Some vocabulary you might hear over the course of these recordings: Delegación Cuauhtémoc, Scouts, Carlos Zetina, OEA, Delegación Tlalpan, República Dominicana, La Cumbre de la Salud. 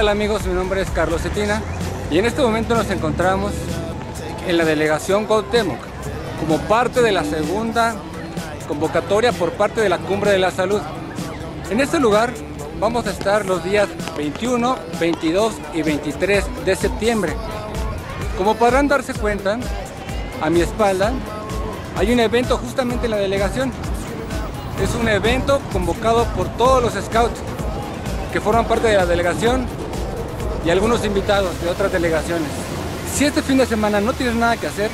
tal amigos? Mi nombre es Carlos Zetina y en este momento nos encontramos en la Delegación Cuauhtémoc como parte de la segunda convocatoria por parte de la Cumbre de la Salud. En este lugar vamos a estar los días 21, 22 y 23 de septiembre. Como podrán darse cuenta, a mi espalda hay un evento justamente en la delegación. Es un evento convocado por todos los Scouts que forman parte de la delegación y algunos invitados de otras delegaciones. Si este fin de semana no tienes nada que hacer,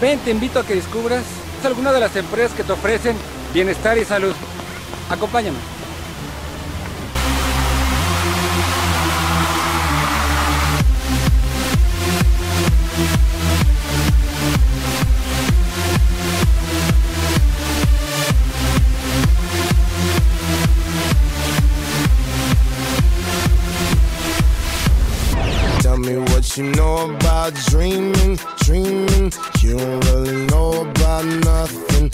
ven, te invito a que descubras alguna de las empresas que te ofrecen bienestar y salud. Acompáñame. You know about dreaming, you don't really know about nothing.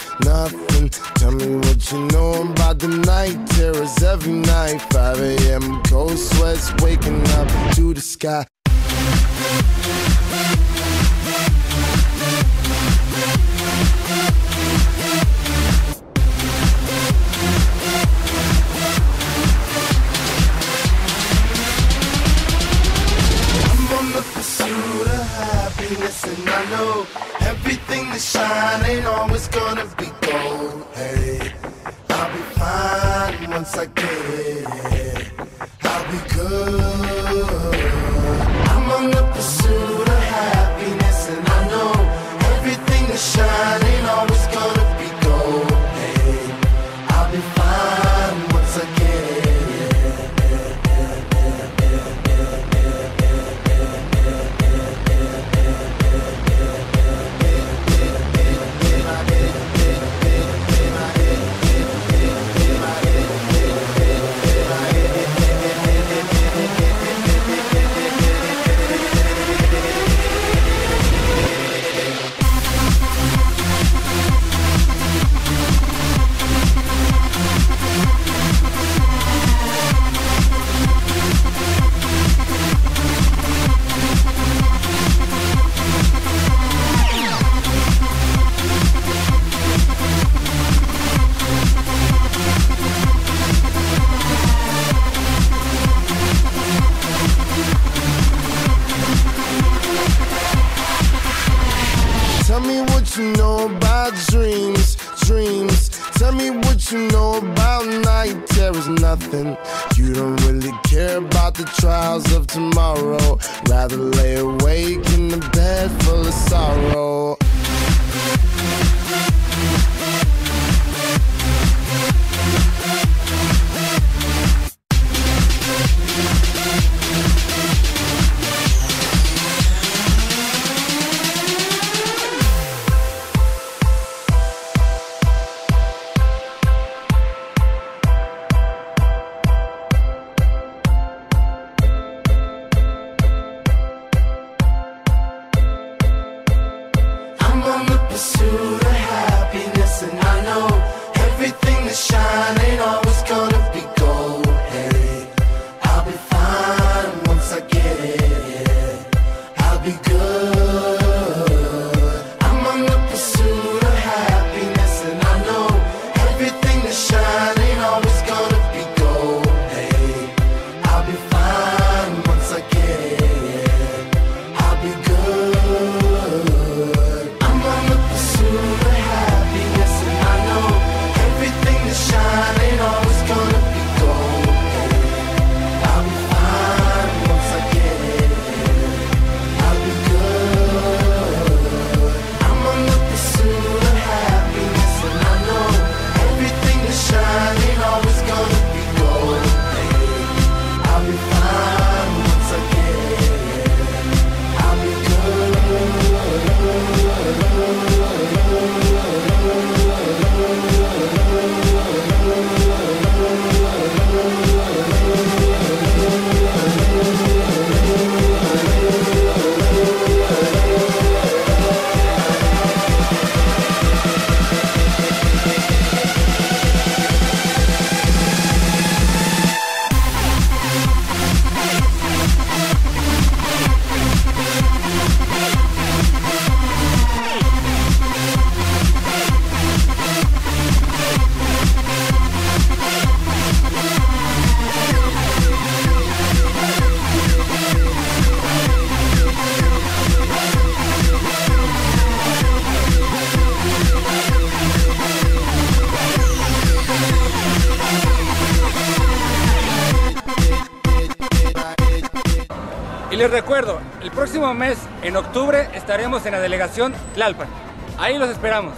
Tell me what you know about the night terrors every night, 5 a.m. cold sweats waking up to the sky. And I know everything that shine ain't always gonna be gold. Hey, I'll be fine once I get it. I'll be good. I'm on the pursuit of happiness, and I know everything that shine ain't always gonna be gold. Hey, I'll be fine once I get it. You know about dreams. Tell me what you know about night terrors. Nothing. You don't really care about the trials of tomorrow. Rather lay awake in the bed full of sorrow. I'll be good. les recuerdo, el próximo mes, en octubre, estaremos en la Delegación Tlalpan. Ahí los esperamos.